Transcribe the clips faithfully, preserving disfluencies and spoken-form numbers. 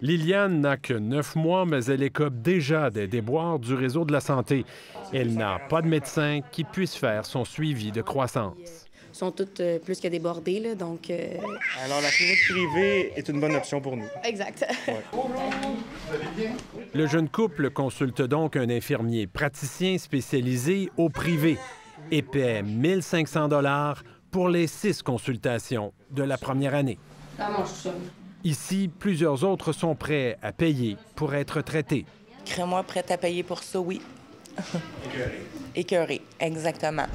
Liliane n'a que neuf mois, mais elle écope déjà des déboires du réseau de la santé. Elle n'a pas de médecin qui puisse faire son suivi de croissance. Ils sont toutes euh, plus que débordées, là, donc... Euh... Alors, la clinique privée est une bonne option pour nous. Exact. Ouais. Le jeune couple consulte donc un infirmier praticien spécialisé au privé et paie mille cinq cents dollars pour les six consultations de la première année. Ça mange tout seul. Ici, plusieurs autres sont prêts à payer pour être traités. Crée-moi prête à payer pour ça, oui. Écœurée. Écœurée, exactement.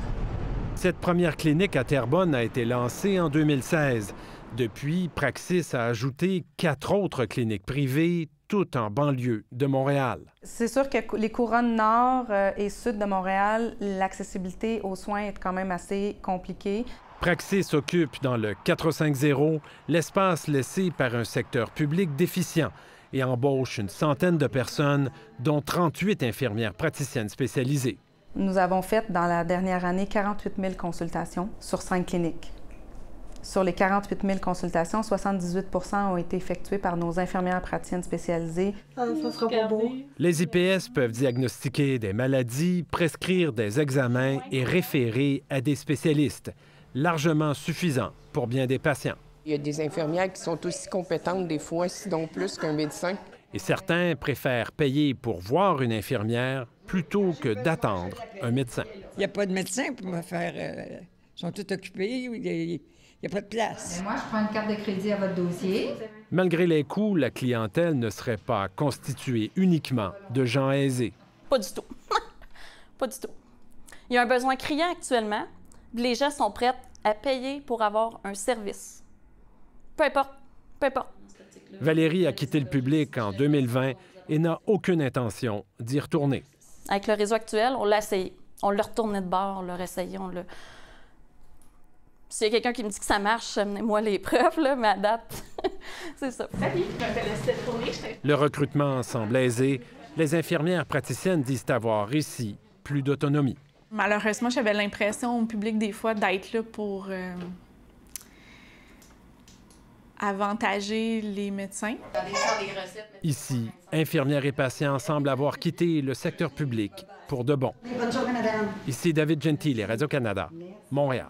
Cette première clinique à Terrebonne a été lancée en deux mille seize. Depuis, Praxis a ajouté quatre autres cliniques privées, toutes en banlieue de Montréal. C'est sûr que les couronnes nord et sud de Montréal, l'accessibilité aux soins est quand même assez compliquée. Praxis occupe dans le quatre cent cinquante l'espace laissé par un secteur public déficient et embauche une centaine de personnes, dont trente-huit infirmières praticiennes spécialisées. Nous avons fait, dans la dernière année, quarante-huit mille consultations sur cinq cliniques. Sur les quarante-huit mille consultations, soixante-dix-huit pour cent ont été effectuées par nos infirmières praticiennes spécialisées. Ah, ça sera pas beau. Les I P S peuvent diagnostiquer des maladies, prescrire des examens et référer à des spécialistes, largement suffisant pour bien des patients. Il y a des infirmières qui sont aussi compétentes des fois, sinon plus qu'un médecin. Et certains préfèrent payer pour voir une infirmière plutôt que d'attendre un médecin. Il n'y a pas de médecin pour me faire... Euh, ils sont tous occupés, il n'y a, a pas de place. Mais moi, je prends une carte de crédit à votre dossier. Malgré les coûts, la clientèle ne serait pas constituée uniquement de gens aisés. Pas du tout. Pas du tout. Il y a un besoin criant actuellement. Les gens sont prêts à payer pour avoir un service. Peu importe. Peu importe. Valérie a quitté le public en deux mille vingt et n'a aucune intention d'y retourner. Avec le réseau actuel, on l'a essayé. On l'a retourné de bord, on l'a essayé, on l'a... S'il y a quelqu'un qui me dit que ça marche, amenez-moi les preuves, là, mais à date, c'est ça. Le recrutement semble aisé. Les infirmières praticiennes disent avoir ici plus d'autonomie. Malheureusement, j'avais l'impression au public des fois d'être là pour euh, avantager les médecins. Ici, infirmières et patients semblent avoir quitté le secteur public pour de bon. Ici Davide Gentile, Radio-Canada, Montréal.